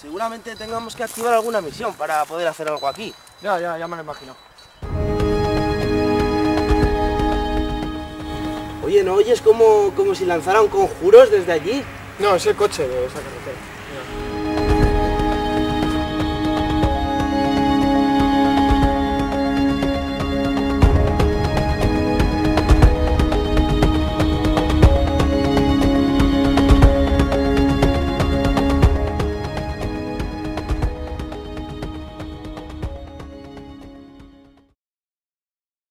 Seguramente tengamos que activar alguna misión para poder hacer algo aquí. Ya me lo imagino. Oye, ¿no oyes como si lanzaran conjuros desde allí? No, es el coche de esa carretera.